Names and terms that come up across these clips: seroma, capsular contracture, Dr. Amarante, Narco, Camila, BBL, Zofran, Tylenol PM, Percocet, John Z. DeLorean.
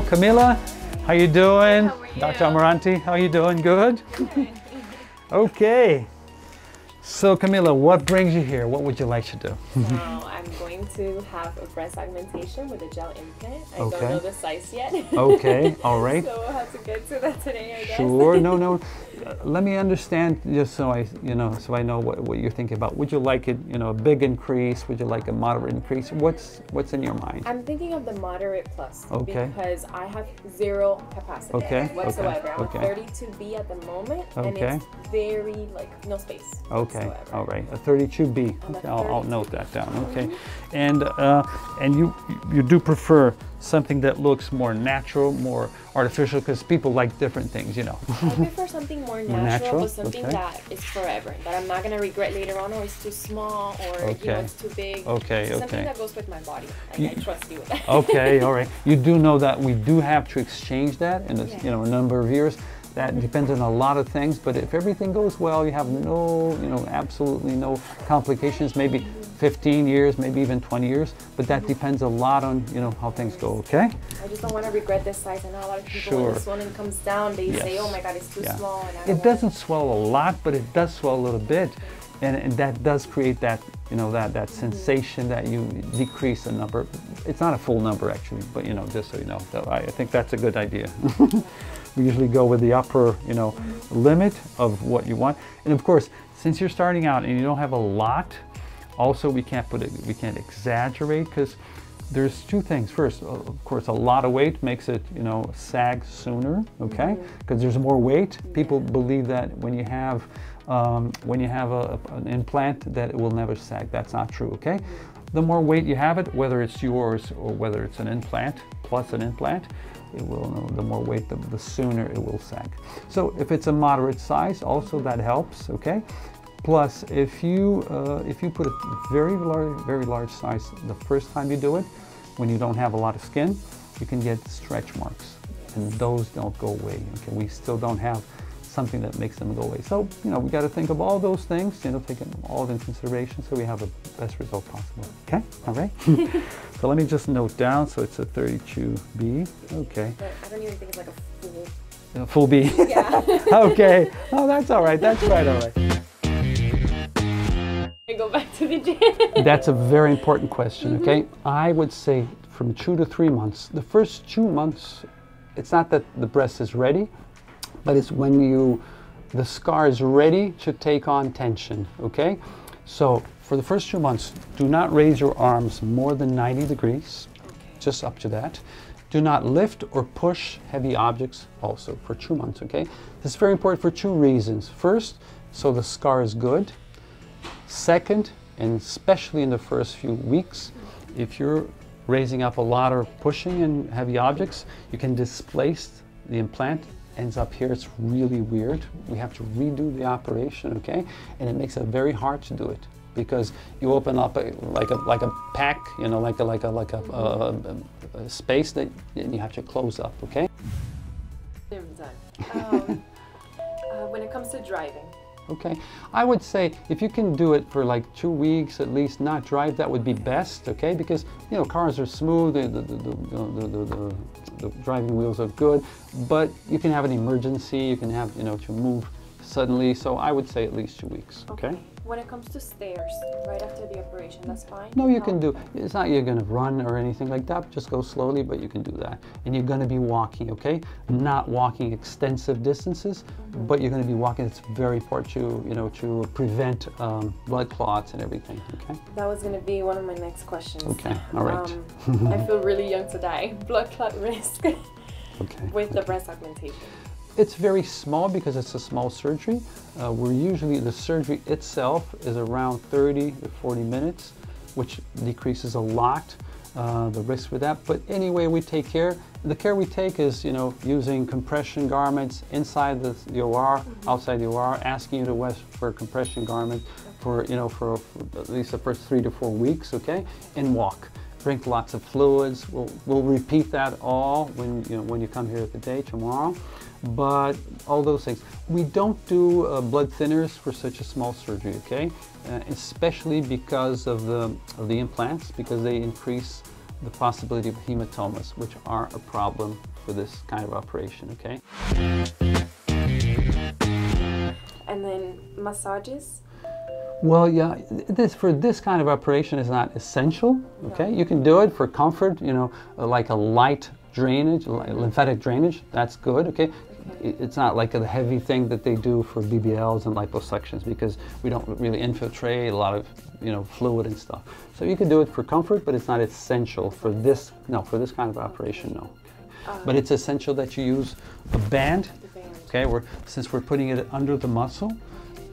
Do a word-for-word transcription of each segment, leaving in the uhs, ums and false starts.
Hello, Camila. How you doing? How are you? Doctor Amarante, how you doing? Good? Good. Okay. So Camila, what brings you here? What would you like to do? Well, I'm going to have a breast augmentation with a gel implant. I okay. don't know the size yet. Okay, all right. So we'll have to get to that today, I guess. Sure, no, no. Uh, let me understand, just so I, you know, so I know what, what you're thinking about. Would you like it, you know, a big increase? Would you like a moderate increase? What's what's in your mind? I'm thinking of the moderate plus. Okay. Because I have zero capacity okay. whatsoever. Okay. I'm okay. thirty-two B at the moment, okay. and it's very like no space. Okay. Okay. All right. A thirty-two B. Okay. I'll, I'll note that down. Okay. And uh, and you you do prefer something that looks more natural, more artificial, because people like different things, you know. I prefer something more natural, natural? but something okay. that is forever, that I'm not gonna regret later on, or it's too small, or okay. you know, it's too big. Okay. It's okay. Something that goes with my body. Like, you, I trust you with that. Okay. All right. You do know that we do have to exchange that in a, yeah. you know a number of years. That depends on a lot of things, but if everything goes well, you have no, you know, absolutely no complications, maybe fifteen years, maybe even twenty years, but that depends a lot on, you know, how things go, okay? I just don't want to regret this size. I know a lot of people, sure. when the swelling comes down, they yes. say, oh my God, it's too yeah. small. And I don't it doesn't to... swell a lot, but it does swell a little bit, and, and that does create that, you know, that, that mm-hmm. sensation that you decrease the number. It's not a full number, actually, but, you know, just so you know, so I, I think that's a good idea. We usually go with the upper, you know, limit of what you want. And of course, since you're starting out and you don't have a lot, also we can't put it, we can't exaggerate, because there's two things. First, of course, a lot of weight makes it, you know, sag sooner, okay? Because there's more weight. People believe that when you have, um, when you have a, an implant, that it will never sag. That's not true, okay? The more weight you have it, whether it's yours or whether it's an implant, plus an implant, it will, the more weight, the, the sooner it will sag. So if it's a moderate size, also that helps, okay? Plus, if you, uh, if you put a very large, very large size the first time you do it, when you don't have a lot of skin, you can get stretch marks, and those don't go away, okay? We still don't have something that makes them go away. So, you know, we got to think of all those things, you know, take them all into consideration so we have the best result possible, okay? All right. So let me just note down, so it's a thirty-two B, okay. But I don't even think it's like a full B. A full B? Yeah. Okay. Oh, that's all right. That's right, all right. I go back to the gym. That's a very important question, okay? Mm-hmm. I would say from two to three months. The first two months, it's not that the breast is ready, but it's when you, the scar is ready to take on tension, okay? So, for the first two months, do not raise your arms more than ninety degrees, okay. just up to that. Do not lift or push heavy objects also for two months, okay? This is very important for two reasons. First, so the scar is good. Second, and especially in the first few weeks, if you're raising up a lot or pushing in heavy objects, you can displace the implant. Ends up here, it's really weird. We have to redo the operation, okay? And it makes it very hard to do it, because you open up a, like a like a pack, you know, like a like a like a, uh, a space that you have to close up, okay? Um, uh, when it comes to driving. Okay, I would say if you can do it for like two weeks at least, not drive, that would be best, okay? Because, you know, cars are smooth, the, the, the, the, the, the, the driving wheels are good, but you can have an emergency, you can have, you know, to move suddenly, so I would say at least two weeks, okay? Okay. When it comes to stairs, right after the operation, that's fine? No, you no. can do, it's not you're gonna run or anything like that, just go slowly, but you can do that. And you're gonna be walking, okay? Not walking extensive distances, mm-hmm. but you're gonna be walking. It's very important to, you know, to prevent um, blood clots and everything, okay? That was gonna be one of my next questions. Okay, all right. Um, I feel really young to die. Blood clot risk okay. with okay. the breast augmentation. It's very small because it's a small surgery. Uh, we're usually, the surgery itself is around thirty to forty minutes, which decreases a lot, uh, the risk with that. But anyway, we take care. The care we take is, you know, using compression garments inside the, the O R, mm-hmm. outside the O R, asking you to wear for a compression garment for, you know, for, for at least the first three to four weeks, okay, and walk. Drink lots of fluids. We'll, we'll repeat that all when you know, when you come here today, tomorrow. But all those things. We don't do uh, blood thinners for such a small surgery, okay? Uh, especially because of the, of the implants, because they increase the possibility of hematomas, which are a problem for this kind of operation, okay? And then massages? Well, yeah, this for this kind of operation is not essential, okay? No. You can do it for comfort, you know, like a light drainage, lymphatic drainage, that's good, okay? It's not like a heavy thing that they do for B B Ls and liposuctions because we don't really infiltrate a lot of, you know, fluid and stuff. So you can do it for comfort, but it's not essential for this, no, for this kind of operation, no. Uh, but it's essential that you use a band, okay, we're, since we're putting it under the muscle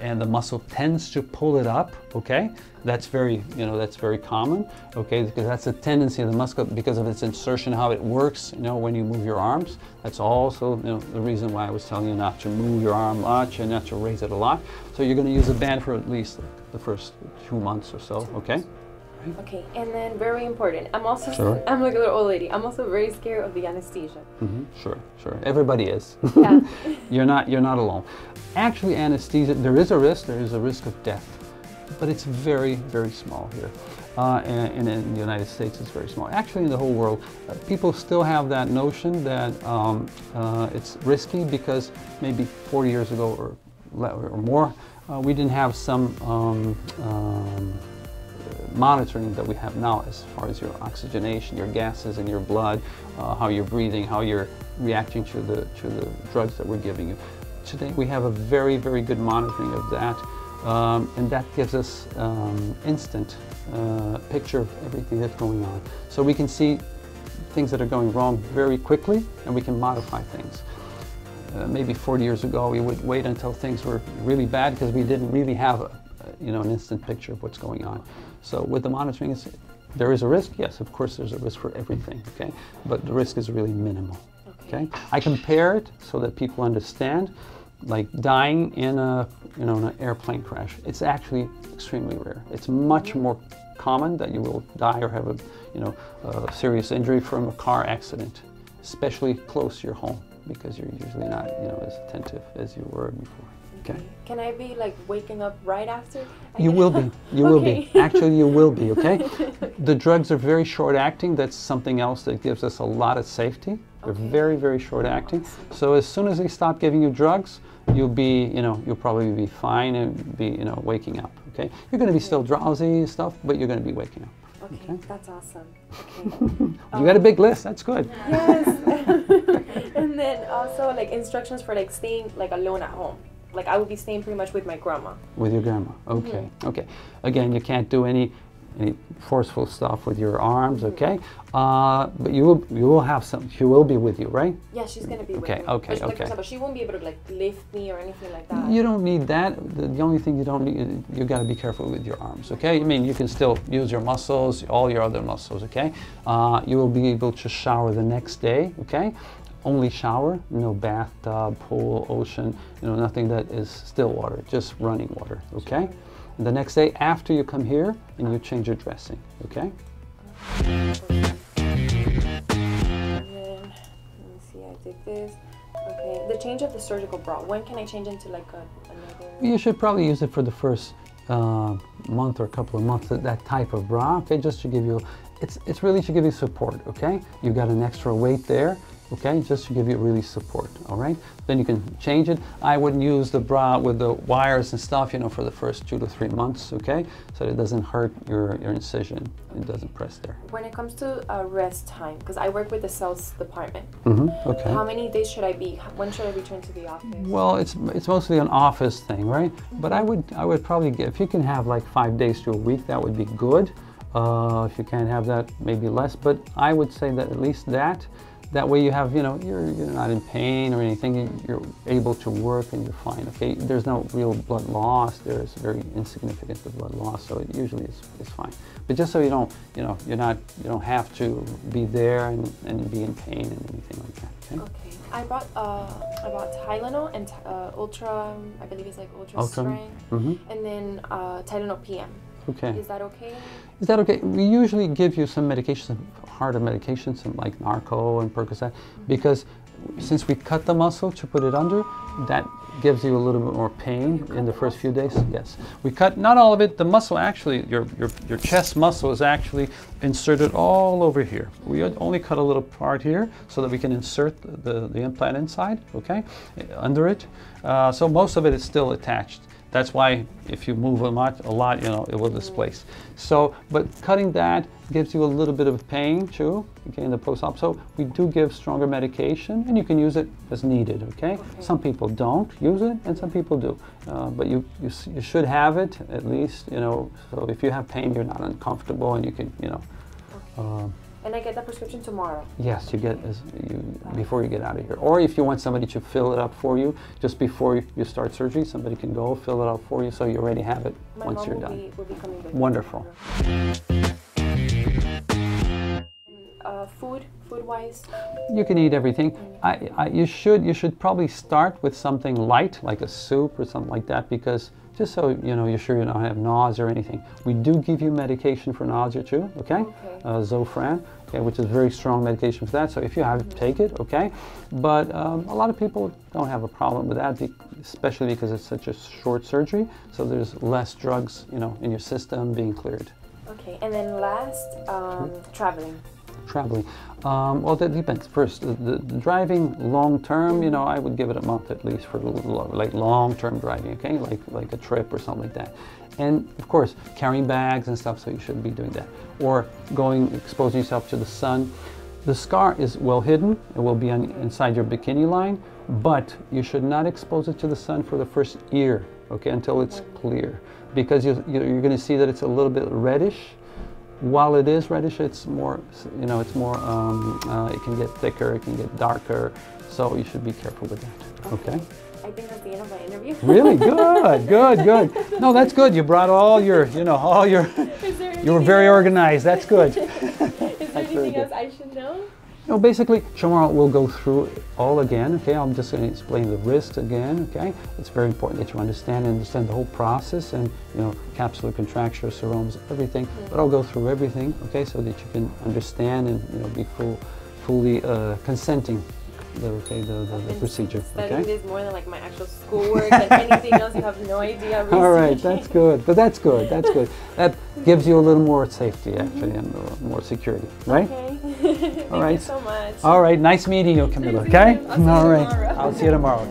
and the muscle tends to pull it up, okay? That's very, you know, that's very common, okay? Because that's a tendency of the muscle because of its insertion, how it works, you know, when you move your arms. That's also, you know, the reason why I was telling you not to move your arm much and not to raise it a lot. So you're gonna use a band for at least the first two months or so, okay? Right. Okay, and then very important. I'm also, sure. I'm like a little old lady. I'm also very scared of the anesthesia. Mm-hmm. Sure, sure. Everybody is. Yeah. You're not, you're not alone. Actually, anesthesia, there is a risk, there is a risk of death, but it's very, very small here. Uh, and, and in the United States, it's very small. Actually, in the whole world, uh, people still have that notion that um, uh, it's risky because maybe forty years ago or, or more, uh, we didn't have some um, um, monitoring that we have now as far as your oxygenation, your gases in your blood, uh, how you're breathing, how you're reacting to the, to the drugs that we're giving you. Today we have a very, very good monitoring of that, um, and that gives us um, instant uh, picture of everything that's going on. So we can see things that are going wrong very quickly, and we can modify things. Uh, maybe forty years ago we would wait until things were really bad because we didn't really have a, you know, an instant picture of what's going on. So with the monitoring, it's, there is a risk, yes, of course there's a risk for everything, okay? But the risk is really minimal, okay? okay? I compare it so that people understand, like dying in a, you know, in an airplane crash. It's actually extremely rare. It's much more common that you will die or have a, you know, a serious injury from a car accident, especially close to your home, because you're usually not, you know, as attentive as you were before. Okay. Can I be like waking up right after? I you will be. You okay. will be. Actually, you will be, okay? okay? The drugs are very short acting. That's something else that gives us a lot of safety. They're okay. very, very short acting. Awesome. So as soon as they stop giving you drugs, you'll be, you know, you'll probably be fine and be, you know, waking up, okay? You're going to be okay. still drowsy and stuff, but you're going to be waking up. Okay, okay? That's awesome. Okay. you um, got a big list. That's good. Yes. And then also like instructions for like staying like alone at home. Like I would be staying pretty much with my grandma. With your grandma, okay, mm-hmm. okay. Again, you can't do any, any forceful stuff with your arms, mm-hmm. okay? Uh, but you will, you will have some. She will be with you, right? Yeah, she's gonna be okay, with me. Okay, okay, like, okay. Example, she won't be able to like lift me or anything like that. You don't need that. The, the only thing you don't need, you gotta be careful with your arms, okay? I mean, you can still use your muscles, all your other muscles, okay? Uh, you will be able to shower the next day, okay? Only shower, no bathtub, pool, ocean, you know, nothing that is still water, just running water, okay? And the next day after you come here and you change your dressing, okay? And then, let me see, I did this. Okay, the change of the surgical bra, when can I change into like a, another? You should probably use it for the first uh, month or a couple of months, that, that type of bra, okay? Just to give you, it's, it's really to give you support, okay? You've got an extra weight there. Okay, just to give you really support, all right? Then you can change it. I wouldn't use the bra with the wires and stuff, you know, for the first two to three months, okay? So that it doesn't hurt your, your incision. It doesn't press there. When it comes to uh, rest time, because I work with the sales department. Mm-hmm, okay. How many days should I be? When should I return to the office? Well, it's it's mostly an office thing, right? Mm-hmm. But I would, I would probably get, if you can have like five days to a week, that would be good. Uh, if you can't have that, maybe less. But I would say that at least that, that way you have, you know, you're, you're not in pain or anything, you're able to work and you're fine, okay? There's no real blood loss, there's very insignificant the blood loss, so it usually is, is fine. But just so you don't, you know, you're not, you don't have to be there and, and be in pain and anything like that, okay? Okay, I brought, uh, I brought Tylenol and uh, Ultra, I believe it's like Ultra, Ultra. Strength, mm-hmm. and then uh, Tylenol P M. Okay. Is that okay? Is that okay? We usually give you some medications, harder medications, some like Narco and Percocet, mm-hmm. because since we cut the muscle to put it under, that gives you a little bit more pain in the first few days. Yes, we cut not all of it. The muscle actually, your, your, your chest muscle is actually inserted all over here. We only cut a little part here so that we can insert the, the implant inside, okay, under it. Uh, so most of it is still attached. That's why if you move a lot, a lot, you know, it will displace. So, but cutting that gives you a little bit of pain too, okay, in the post-op. So we do give stronger medication and you can use it as needed, okay? okay. Some people don't use it and some people do. Uh, but you, you, you should have it at least, you know, so if you have pain, you're not uncomfortable and you can, you know. Okay. Uh, And I get the prescription tomorrow? Yes, you get as you, before you get out of here. Or if you want somebody to fill it up for you, just before you start surgery, somebody can go fill it up for you so you already have it My once mom you're will done. Be, will be coming with Wonderful. Uh, food, food-wise? You can eat everything. I, I, you should, you should probably start with something light, like a soup or something like that, because just so you know, you're sure you don't have nausea or anything. We do give you medication for nausea too, okay? okay. Uh, Zofran, okay, which is very strong medication for that. So if you have it, take it, okay? But um, a lot of people don't have a problem with that, especially because it's such a short surgery. So there's less drugs, you know, in your system being cleared. Okay, and then last, um, hmm? traveling. Traveling. Um, well, that depends. First, the, the driving long term, you know, I would give it a month at least for like long term driving, okay, like like a trip or something like that. And of course, carrying bags and stuff, so you shouldn't be doing that. Or going, exposing yourself to the sun. The scar is well hidden. It will be on, inside your bikini line, but you should not expose it to the sun for the first year, okay, until it's clear, because you, you're going to see that it's a little bit reddish. While it is reddish, it's more, you know, it's more, um, uh, it can get thicker, it can get darker, so you should be careful with that, okay? okay? I think that's the end of my interview. Really? Good, good, good. No, that's good. You brought all your, you know, all your, you were very else? organized. That's good. Is there that's anything else I should know? You know, basically, tomorrow we'll go through it all again, okay? I'm just going to explain the wrist again, okay? It's very important that you understand and understand the whole process and, you know, capsular contracture, seromas, everything. Mm-hmm. But I'll go through everything, okay, so that you can understand and, you know, be full, fully uh, consenting the, okay, the, the, the procedure, okay? Studying this more than, like, my actual schoolwork and anything else, you have no idea. Research. All right, that's good. But that's good, that's good. That gives you a little more safety, actually, mm-hmm. and a little more security, right? Okay. Thank All right. you so much. All right. Nice meeting you, Camila. Okay? All right. I'll see you tomorrow.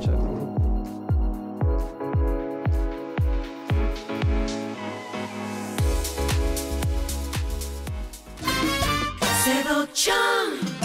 Chip. Several John.